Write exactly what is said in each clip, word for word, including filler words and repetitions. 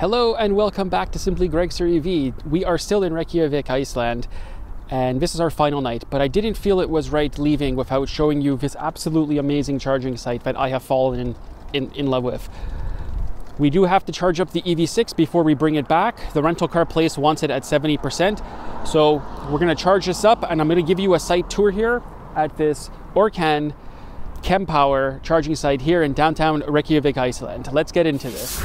Hello and welcome back to Simply Gregster E V. We are still in Reykjavik, Iceland, and this is our final night, but I didn't feel it was right leaving without showing you this absolutely amazing charging site that I have fallen in, in, in love with. We do have to charge up the E V six before we bring it back. The rental car place wants it at seventy percent, so we're going to charge this up, and I'm going to give you a site tour here at this Orkan Kempower charging site here in downtown Reykjavik, Iceland. Let's get into this.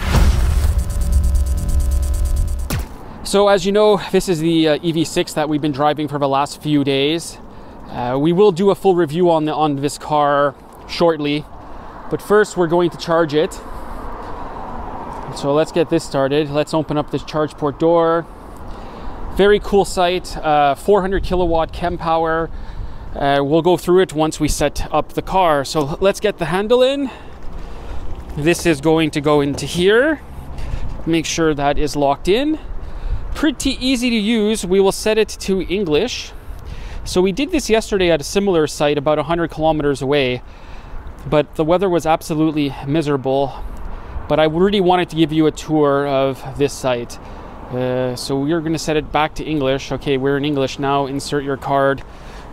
So as you know, this is the uh, E V six that we've been driving for the last few days. Uh, we will do a full review on, the, on this car shortly, but first we're going to charge it. So let's get this started. Let's open up this charge port door. Very cool site, uh, four hundred kilowatt KemPower. Uh, we'll go through it once we set up the car. So let's get the handle in. This is going to go into here. Make sure that is locked in. Pretty easy to use. We will set it to English. So we did this yesterday at a similar site about one hundred kilometers away, but the weather was absolutely miserable. But I really wanted to give you a tour of this site. Uh, so we're going to set it back to English. Okay, we're in English now. Insert your card.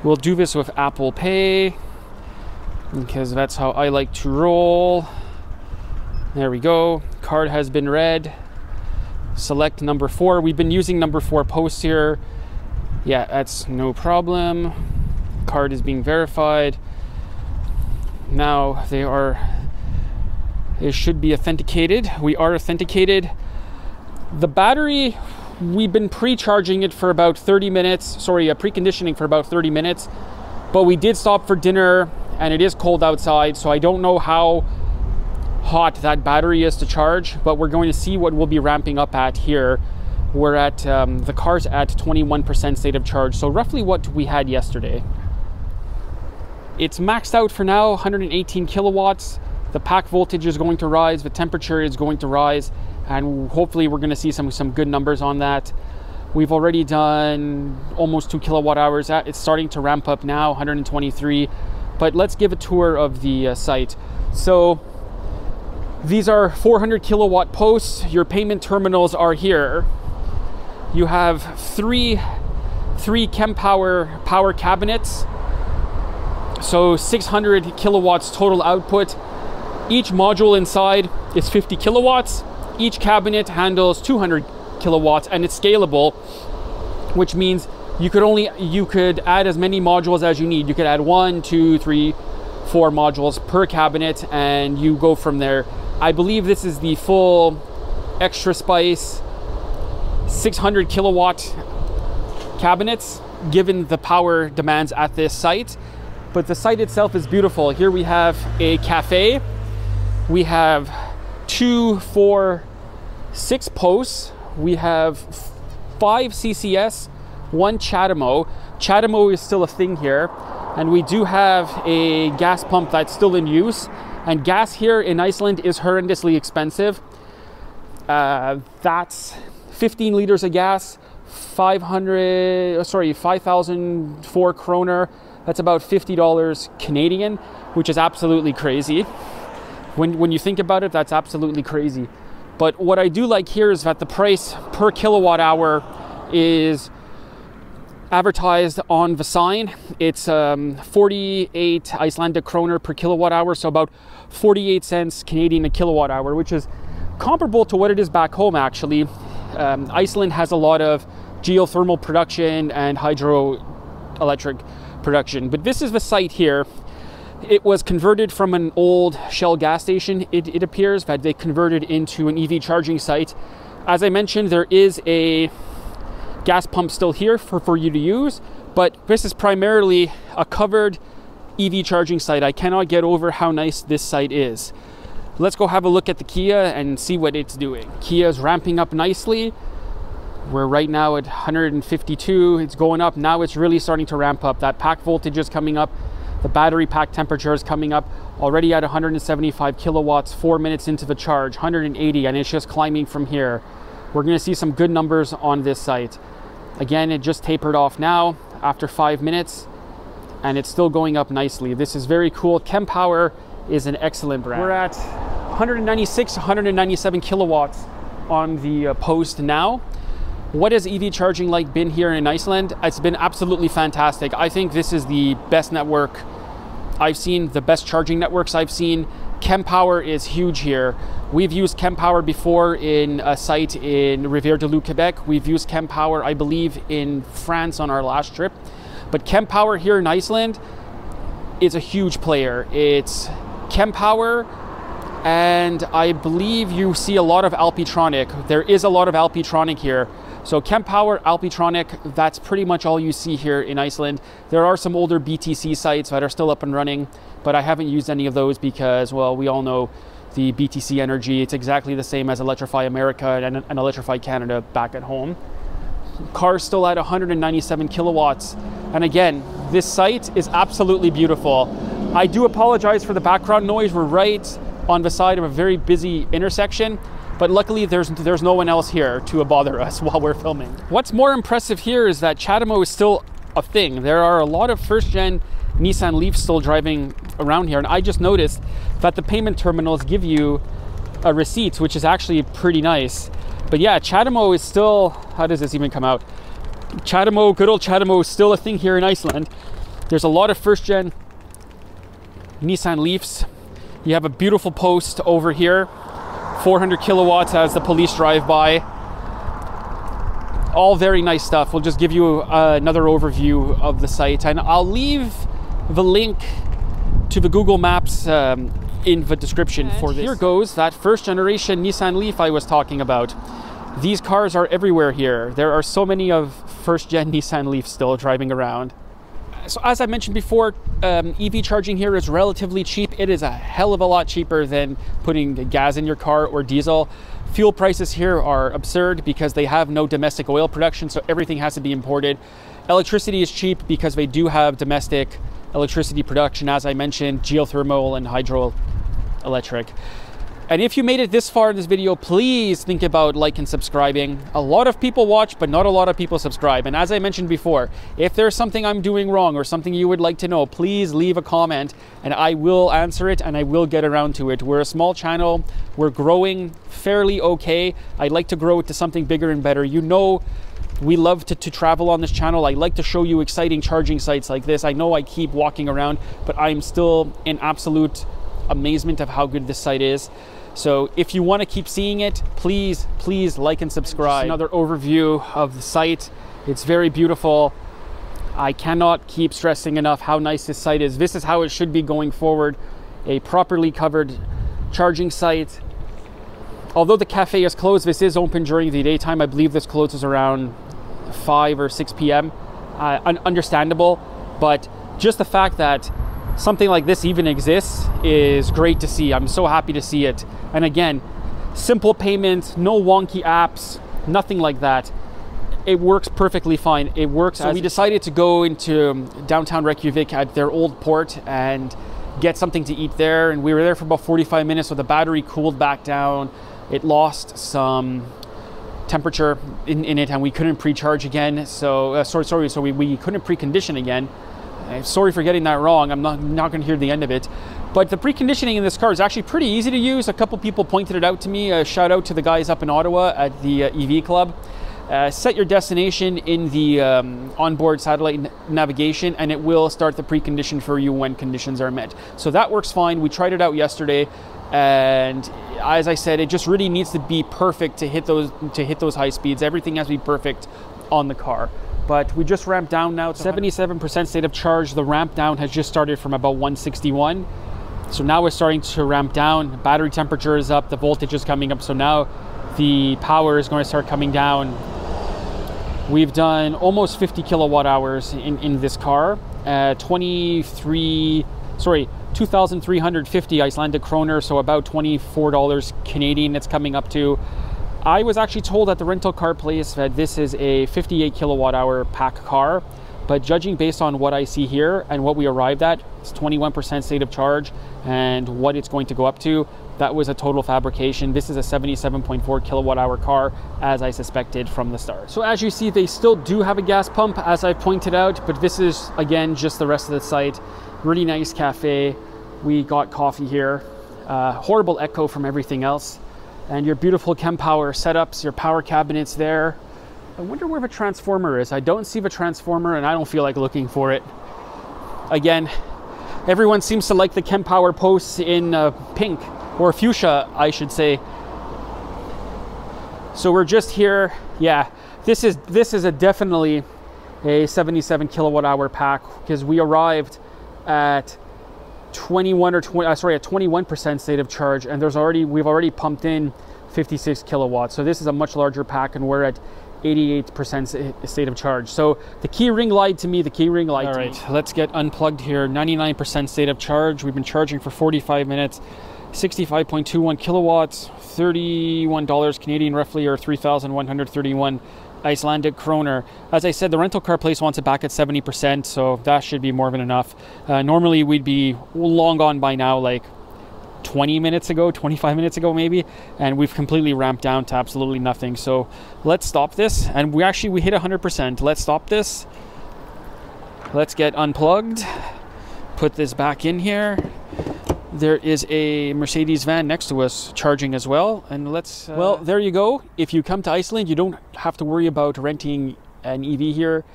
We'll do this with Apple Pay because that's how I like to roll. There we go. Card has been read. Select number four. We've been using number four posts here. Yeah, that's no problem. Card is being verified. Now they are, it should be authenticated. We are authenticated. The battery, we've been pre-charging it for about thirty minutes. Sorry, uh, preconditioning for about thirty minutes. But we did stop for dinner and it is cold outside. So I don't know how hot that battery is to charge, but we're going to see what we'll be ramping up at here. We're at um, the car's at twenty-one percent state of charge, so roughly what we had yesterday. It's maxed out for now, one hundred eighteen kilowatts. The pack voltage is going to rise, the temperature is going to rise, and hopefully we're going to see some some good numbers on that. We've already done almost two kilowatt hours. It's starting to ramp up now, one hundred twenty-three, but let's give a tour of the uh, site. So these are four hundred kilowatt posts. Your payment terminals are here. You have three, three KemPower power cabinets. So six hundred kilowatts total output. Each module inside is fifty kilowatts. Each cabinet handles two hundred kilowatts and it's scalable, which means you could only, you could add as many modules as you need. You could add one, two, three, four modules per cabinet and you go from there. I believe this is the full extra spice six hundred kilowatt cabinets given the power demands at this site. But the site itself is beautiful. Here we have a cafe. We have two, four, six posts. We have five C C S, one CHAdeMO. CHAdeMO is still a thing here. And we do have a gas pump that's still in use. And gas here in Iceland is horrendously expensive. Uh, that's fifteen liters of gas, five hundred, sorry, five thousand four kroner. That's about fifty dollars Canadian, which is absolutely crazy. When, when you think about it, that's absolutely crazy. But what I do like here is that the price per kilowatt hour is advertised on the sign. It's um, forty-eight Icelandic kroner per kilowatt hour, so about forty-eight cents Canadian a kilowatt hour, which is comparable to what it is back home actually. Um, Iceland has a lot of geothermal production and hydroelectric production, but this is the site here. It was converted from an old Shell gas station. It, it appears that they converted into an E V charging site. As I mentioned, there is a gas pump still here for, for you to use, but this is primarily a covered E V charging site. I cannot get over how nice this site is. Let's go have a look at the Kia and see what it's doing. Kia is ramping up nicely. We're right now at one hundred fifty-two. It's going up. Now it's really starting to ramp up. That pack voltage is coming up. The battery pack temperature is coming up. Already at one hundred seventy-five kilowatts, four minutes into the charge, one hundred eighty, and it's just climbing from here. We're going to see some good numbers on this site. Again, it just tapered off now after five minutes and it's still going up nicely. This is very cool. KemPower is an excellent brand. We're at one hundred ninety-six, one hundred ninety-seven kilowatts on the uh, post now. What has E V charging like been here in Iceland? It's been absolutely fantastic. I think this is the best network I've seen, the best charging networks I've seen. KemPower is huge here. We've used KemPower before in a site in Rivière-du-Loup, Quebec. We've used KemPower, I believe, in France on our last trip. But KemPower here in Iceland is a huge player. It's KemPower, and I believe you see a lot of Alpitronic. There is a lot of Alpitronic here. So KemPower, Alpitronic, that's pretty much all you see here in Iceland. There are some older B T C sites that are still up and running, but I haven't used any of those because, well, we all know the B T C energy. It's exactly the same as Electrify America and, and Electrify Canada back at home. Car's still at one hundred ninety-seven kilowatts. And again, this site is absolutely beautiful. I do apologize for the background noise. We're right on the side of a very busy intersection. But luckily, there's there's no one else here to bother us while we're filming. What's more impressive here is that CHAdeMO is still a thing. There are a lot of first-gen Nissan Leaf still driving around here, and I just noticed that the payment terminals give you a receipt, which is actually pretty nice. But yeah, CHAdeMO is still, how does this even come out? CHAdeMO, good old CHAdeMO is still a thing here in Iceland. There's a lot of first-gen Nissan Leafs. You have a beautiful post over here. four hundred kilowatts as the police drive by. All very nice stuff. We'll just give you uh, another overview of the site, and I'll leave the link to the Google Maps um, in the description and for this. Here goes that first generation Nissan Leaf I was talking about. These cars are everywhere here. There are so many of first gen Nissan Leafs still driving around. So as I mentioned before, um, E V charging here is relatively cheap. It is a hell of a lot cheaper than putting gas in your car or diesel. Fuel prices here are absurd because they have no domestic oil production, so everything has to be imported. Electricity is cheap because they do have domestic electricity production, as I mentioned, geothermal and hydroelectric. And if you made it this far in this video, please think about like and subscribing. A lot of people watch, but not a lot of people subscribe. And as I mentioned before, if there's something I'm doing wrong or something you would like to know, please leave a comment and I will answer it and I will get around to it. We're a small channel. We're growing fairly okay. I'd like to grow it to something bigger and better. You know, we love to, to travel on this channel. I like to show you exciting charging sites like this. I know I keep walking around, but I'm still in absolute amazement of how good this site is. So if you want to keep seeing it, please please like and subscribe. And another overview of the site. It's very beautiful. I cannot keep stressing enough how nice this site is. This is how it should be going forward, a properly covered charging site. Although the cafe is closed, this is open during the daytime. I believe this closes around five or six p m uh, un understandable, but just the fact that something like this even exists is great to see. I'm so happy to see it. And again, simple payments, no wonky apps, nothing like that. It works perfectly fine. It works. So we decided to go into downtown Reykjavik at their old port and get something to eat there. And we were there for about forty-five minutes, so the battery cooled back down. It lost some temperature in, in it, and we couldn't pre-charge again. So uh, sorry, sorry. So we, we couldn't precondition again. Sorry for getting that wrong. I'm not, not going to hear the end of it. But the preconditioning in this car is actually pretty easy to use. A couple people pointed it out to me. A shout out to the guys up in Ottawa at the uh, E V Club. Uh, set your destination in the um, onboard satellite navigation and it will start the precondition for you when conditions are met. So that works fine. We tried it out yesterday, and as I said, it just really needs to be perfect to hit those, to hit those high speeds. Everything has to be perfect on the car. But we just ramped down now. seventy-seven percent state of charge. The ramp down has just started from about one sixty-one. So now we're starting to ramp down. The battery temperature is up. The voltage is coming up. So now the power is going to start coming down. We've done almost fifty kilowatt hours in, in this car. Uh, twenty-three, sorry, two thousand three hundred fifty Icelandic kroner. So about twenty-four dollars Canadian it's coming up to. I was actually told at the rental car place that this is a fifty-eight kilowatt hour pack car, but judging based on what I see here and what we arrived at, it's twenty-one percent state of charge and what it's going to go up to. That was a total fabrication. This is a seventy-seven point four kilowatt hour car, as I suspected from the start. So as you see, they still do have a gas pump, as I pointed out, but this is again, just the rest of the site. Really nice cafe. We got coffee here. Uh, horrible echo from everything else. and your beautiful KemPower setups, your power cabinets there. I wonder where the transformer is. I don't see the transformer and I don't feel like looking for it. Again, everyone seems to like the KemPower posts in uh, pink, or fuchsia, I should say. So we're just here. Yeah, this is, this is a definitely a seventy-seven kilowatt hour pack, because we arrived at twenty-one or twenty, uh, sorry, a twenty-one percent state of charge, and there's already, we've already pumped in fifty-six kilowatts. So this is a much larger pack, and we're at eighty-eight percent state of charge. So the key ring lied to me, the key ring lied to me. All right, let's get unplugged here. ninety-nine percent state of charge. We've been charging for forty-five minutes, sixty-five point two one kilowatts, thirty-one dollars Canadian roughly, or three thousand one hundred thirty-one Icelandic kroner. As I said, the rental car place wants it back at seventy percent, so that should be more than enough. Uh, normally we'd be long gone by now, like twenty minutes ago, twenty-five minutes ago maybe, and we've completely ramped down to absolutely nothing. So let's stop this, and we actually we hit one hundred percent. Let's stop this, let's get unplugged, put this back in here. There is a Mercedes van next to us charging as well, and let's uh, well, there you go. If you come to Iceland, you don't have to worry about renting an E V here.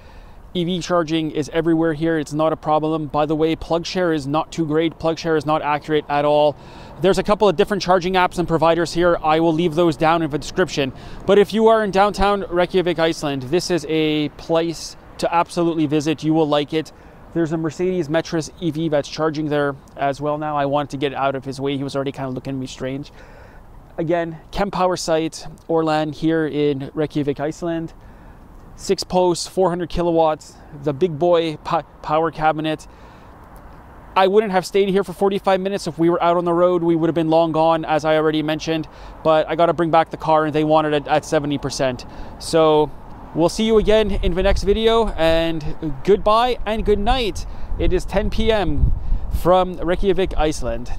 E V charging is everywhere here. It's not a problem. By the way, PlugShare is not too great. PlugShare is not accurate at all. There's a couple of different charging apps and providers here. I will leave those down in the description. But if you are in downtown Reykjavik, Iceland, this is a place to absolutely visit. You will like it. There's a Mercedes Metris E V that's charging there as well now. I wanted to get out of his way. He was already kind of looking at me strange. Again, KemPower site, Orlan here in Reykjavik, Iceland. Six posts, four hundred kilowatts, the big boy power cabinet. I wouldn't have stayed here for forty-five minutes. If we were out on the road, we would have been long gone, as I already mentioned, but I got to bring back the car and they wanted it at seventy percent. So we'll see you again in the next video, and goodbye and good night. It is ten P M from Reykjavik, Iceland.